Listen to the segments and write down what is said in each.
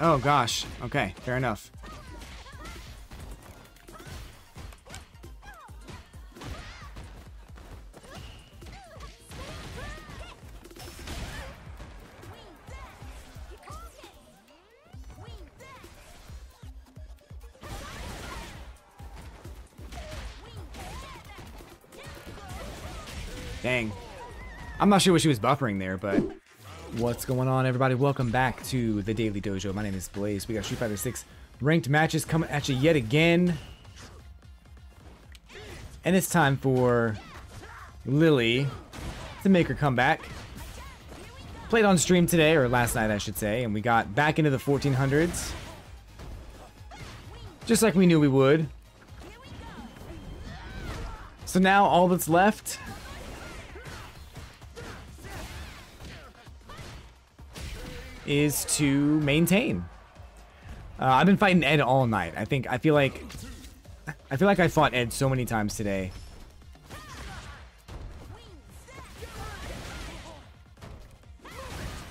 Oh gosh. Okay, fair enough. Dang. I'm not sure what she was buffering there, but... What's going on, everybody? Welcome back to the Daily Dojo. My name is Blaze. We got Street Fighter 6 ranked matches coming at you yet again. And it's time for Lily to make her comeback. Played on stream today, or last night I should say, and we got back into the 1400s. Just like we knew we would. So now all that's left... is to maintain. I've been fighting Ed all night. I feel like I fought Ed so many times today.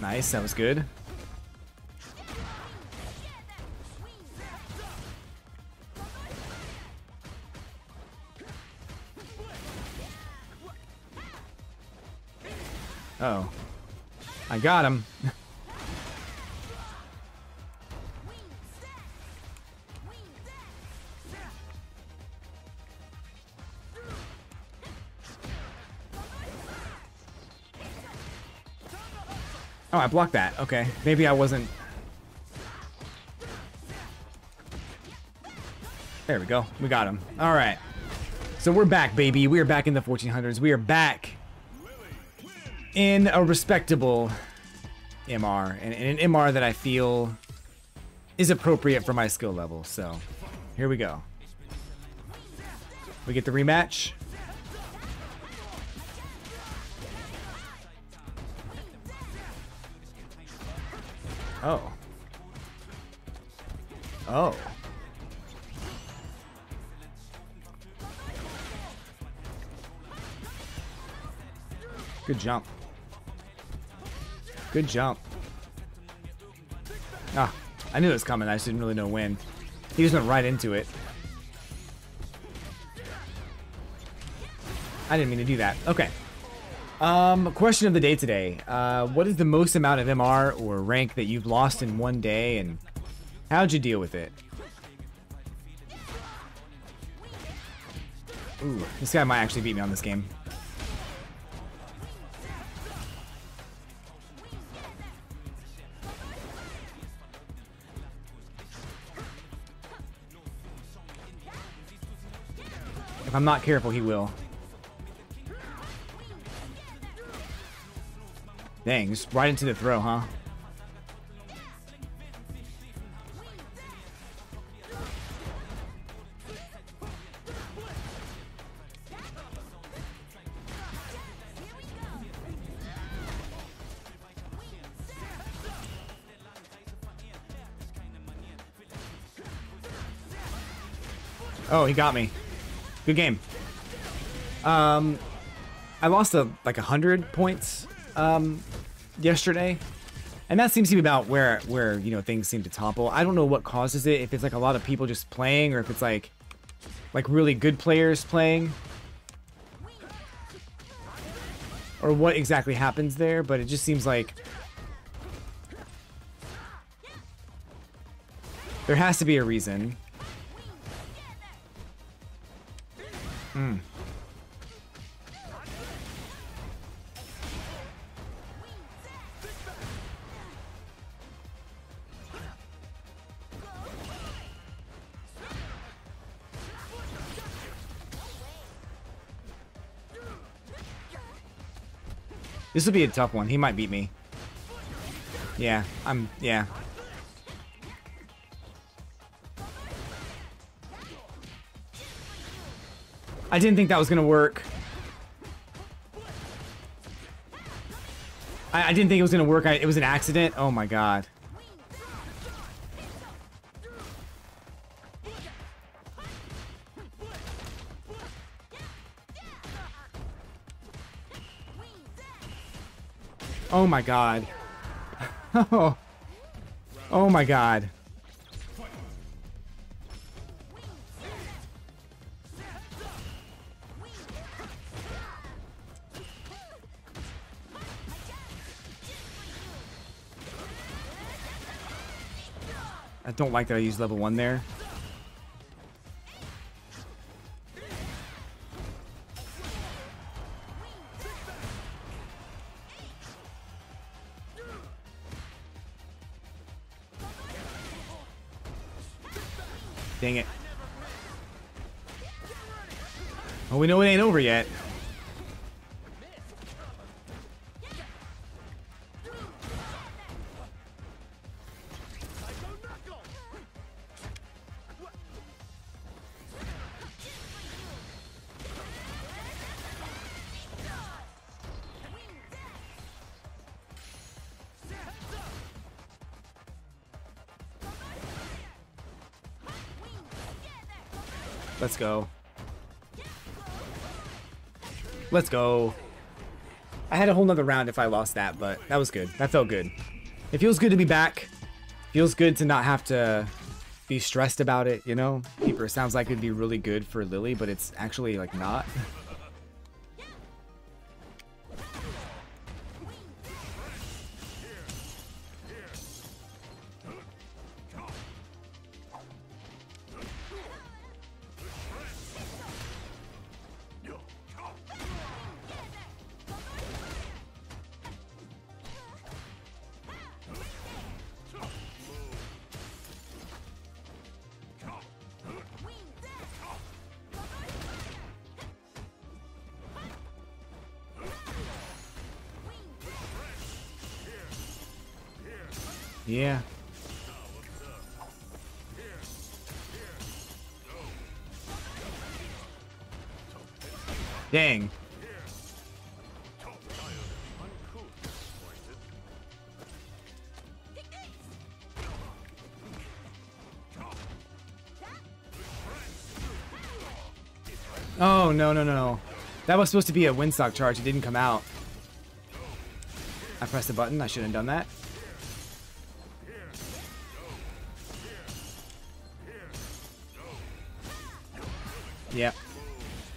Nice, that was good. Uh oh, I got him. Oh, I blocked that. Okay. Maybe I wasn't... There we go. We got him. All right. So we're back, baby. We are back in the 1400s. We are back in a respectable MR. And an MR that I feel is appropriate for my skill level. So here we go. We get the rematch. Oh. Oh. Good jump. Good jump. Ah, I knew it was coming. I just didn't really know when. He just went right into it. I didn't mean to do that. Okay. Question of the day today. What is the most amount of MR or rank that you've lost in one day, and how'd you deal with it? Ooh, this guy might actually beat me on this game. If I'm not careful, he will. Dang, just right into the throw, huh? Oh, he got me. Good game. I lost like 100 points. Yesterday, and that seems to be about where you know, things seem to topple. I don't know what causes it, if it's like a lot of people just playing, or if it's like really good players playing, or what exactly happens there, but it just seems like there has to be a reason. This will be a tough one. He might beat me. Yeah, yeah. I didn't think that was gonna work. I didn't think it was gonna work. It was an accident. Oh my god. Oh my god. Oh. Oh my god. I don't like that I used level 1 there. Dang it. Oh, we know it ain't over yet. Let's go. Let's go. I had a whole nother round if I lost that, but that was good. That felt good. It feels good to be back. Feels good to not have to be stressed about it, you know? Keeper sounds like it'd be really good for Lily, but it's actually like not. Yeah. Dang. Oh, no, no, no. That was supposed to be a windsock charge. It didn't come out. I pressed the button. I shouldn't have done that. Yeah,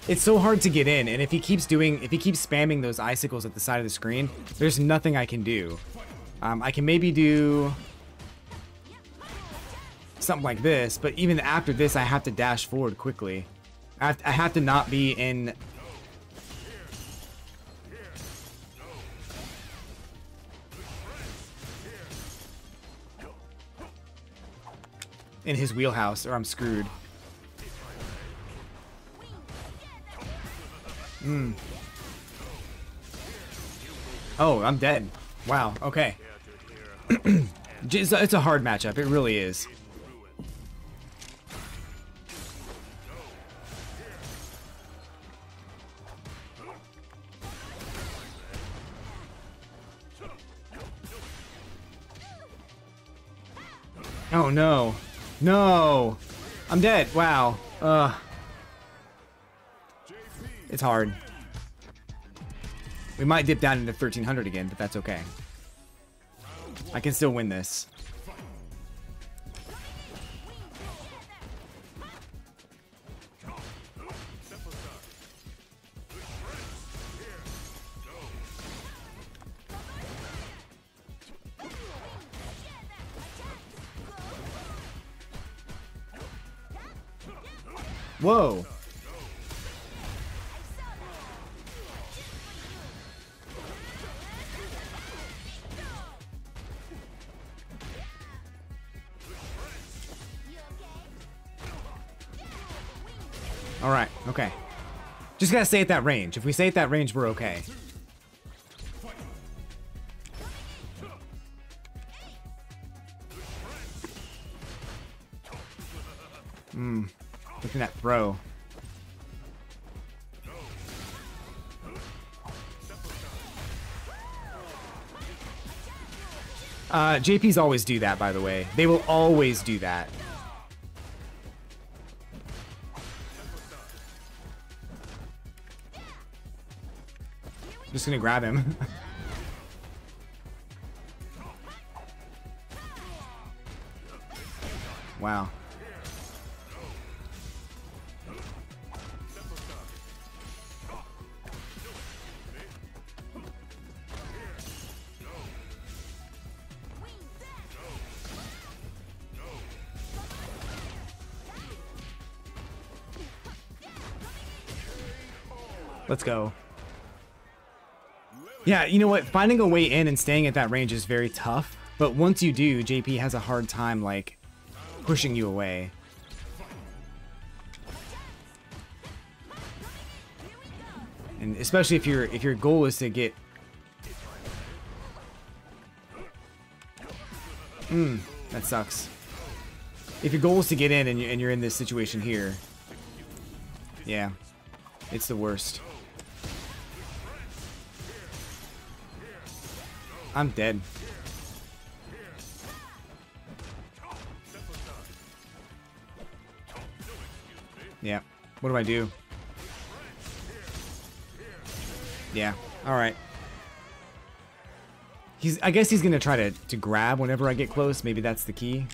it's so hard to get in, and if he keeps doing, if he keeps spamming those icicles at the side of the screen, there's nothing I can do. I can maybe do something like this, but even after this, I have to dash forward quickly. I have to not be in. In his wheelhouse, or I'm screwed. Mm. Oh, I'm dead. Wow, okay. It's a hard matchup, it really is. Oh no. No! I'm dead, wow. It's hard. We might dip down into 1300 again, but that's okay. I can still win this. Whoa! Alright, okay. Just gotta stay at that range. If we stay at that range, we're okay. Hmm. Look at that throw. JPs always do that, by the way. They will always do that. Just gonna grab him. Wow. Let's go. Yeah, you know what? Finding a way in and staying at that range is very tough. But once you do, JP has a hard time, like, pushing you away. And especially if your goal is to get... that sucks. If your goal is to get in and you're in this situation here. Yeah. It's the worst. I'm dead. Yeah. What do? Yeah. All right. He's. I guess he's gonna try to grab whenever I get close. Maybe that's the key.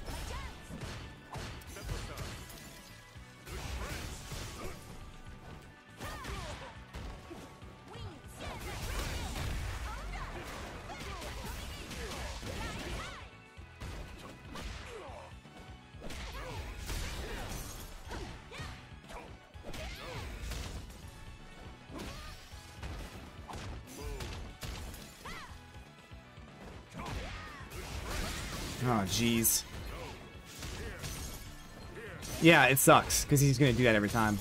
Oh, jeez. Yeah, it sucks, because he's going to do that every time.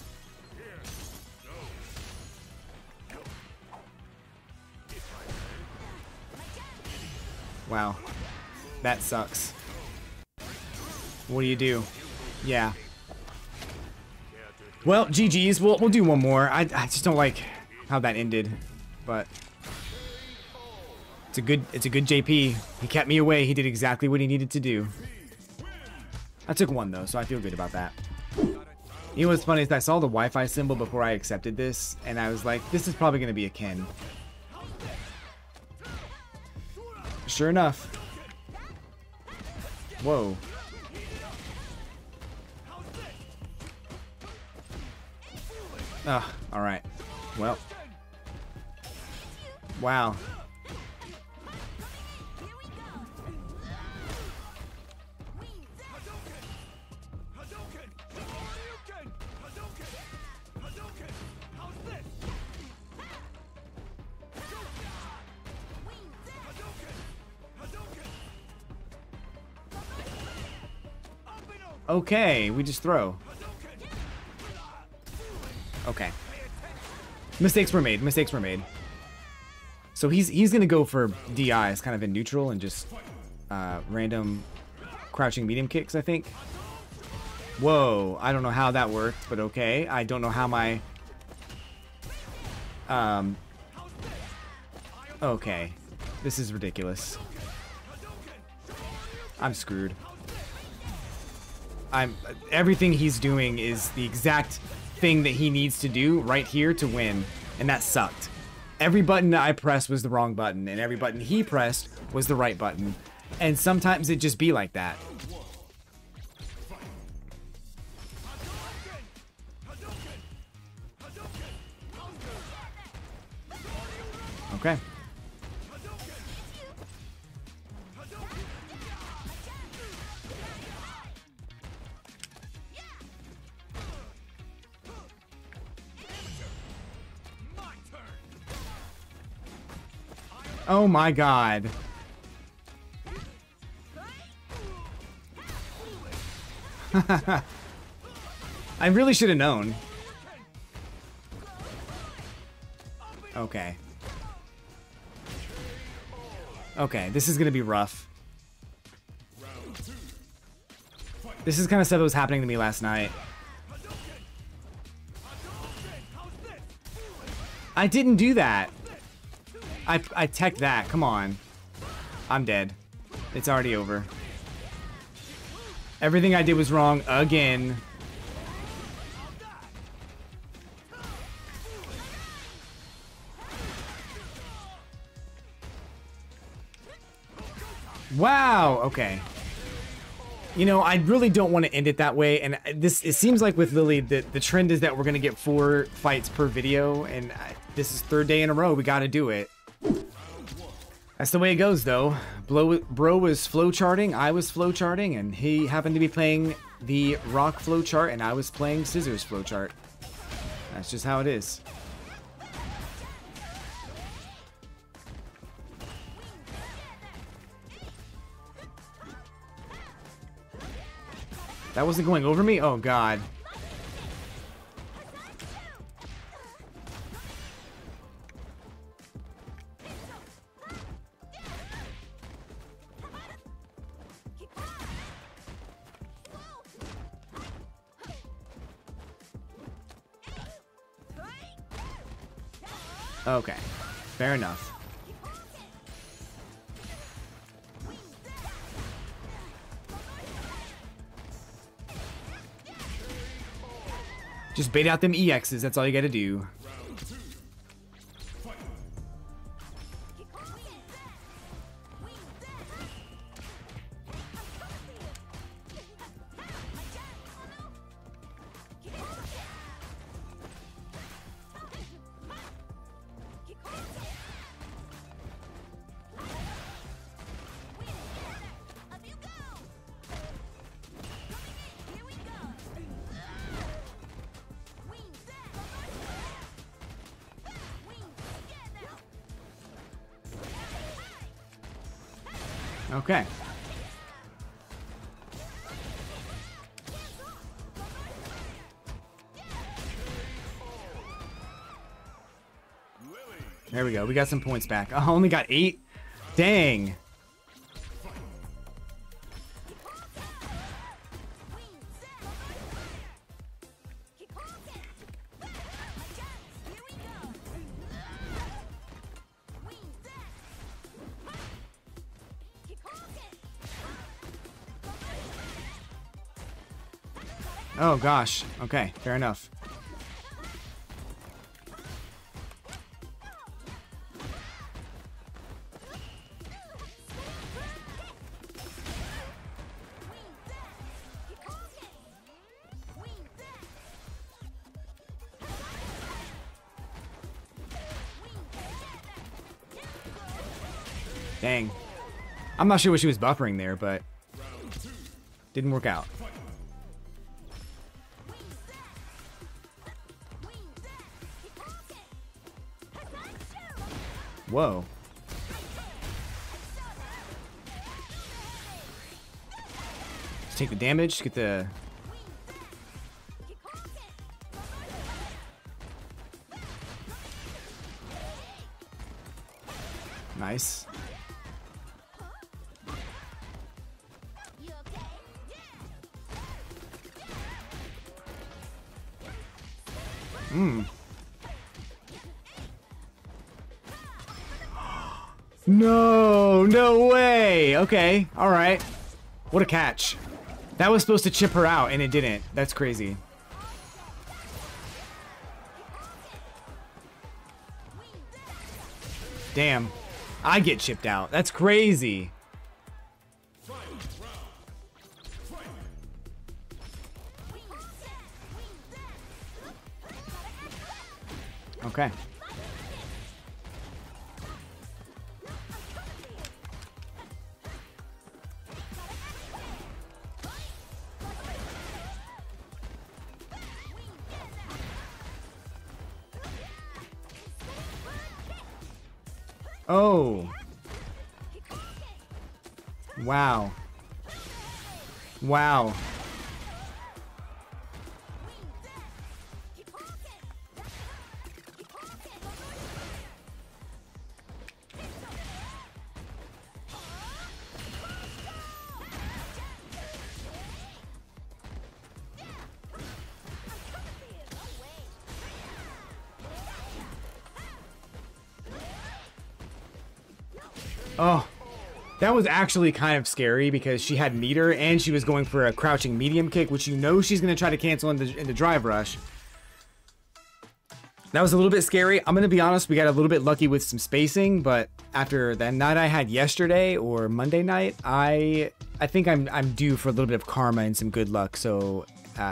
Wow. That sucks. What do you do? Yeah. Well, GG's. We'll do one more. I just don't like how that ended, but... It's a good JP. He kept me away. He did exactly what he needed to do. I took one though, so I feel good about that. You know what's funny is I saw the Wi-Fi symbol before I accepted this, and I was like, this is probably gonna be a Ken. Sure enough. Whoa. Alright. Well. Wow. Okay, we just throw. Okay. Mistakes were made. Mistakes were made. So he's gonna go for DIs, kind of in neutral, and just random crouching medium kicks, I think. Whoa! I don't know how that worked, but okay. I don't know how my. Okay, this is ridiculous. I'm screwed. Everything he's doing is the exact thing that he needs to do right here to win, and that sucked. Every button that I pressed was the wrong button, and every button he pressed was the right button. And sometimes it just be like that. Okay. Oh my god. I really should have known. Okay. Okay, this is gonna be rough. This is kind of stuff that was happening to me last night. I didn't do that. I teched that. Come on. I'm dead. It's already over. Everything I did was wrong again. Wow. Okay. You know, I really don't want to end it that way, and it seems like with Lily, the trend is that we're going to get 4 fights per video, and this is 3rd day in a row. We got to do it. That's the way it goes, though. Bro was flowcharting, I was flowcharting, and he happened to be playing the rock flowchart, and I was playing scissors flowchart. That's just how it is. That wasn't going over me? Oh, God. Okay. Fair enough. Just bait out them EXs, that's all you gotta do. Okay. There we go. We got some points back. I only got 8. Dang. Oh gosh, okay, fair enough. Dang. I'm not sure what she was buffering there, but didn't work out. Whoa. Just take the damage, get the... Nice. No, no way. Okay, all right. What a catch. That was supposed to chip her out, and it didn't. That's crazy. Damn. I get chipped out. That's crazy. Okay. Oh. Wow. Wow. Oh, that was actually kind of scary because she had meter and she was going for a crouching medium kick, which you know she's going to try to cancel in the drive rush. That was a little bit scary. I'm going to be honest, we got a little bit lucky with some spacing, but after that night I had yesterday or Monday night, I think I'm due for a little bit of karma and some good luck. So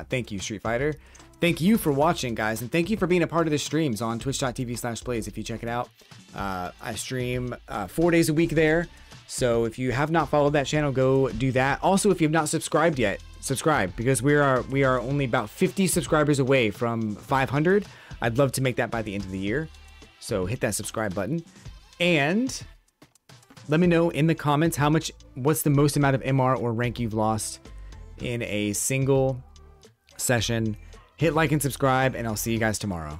thank you, Street Fighter. Thank you for watching, guys, and thank you for being a part of the streams on Twitch.tv/Blaze if you check it out. I stream 4 days a week there, so if you have not followed that channel, go do that. Also, if you have not subscribed yet, subscribe, because we are only about 50 subscribers away from 500. I'd love to make that by the end of the year, so hit that subscribe button. And let me know in the comments what's the most amount of MR or rank you've lost in a single session. Hit like and subscribe, and I'll see you guys tomorrow.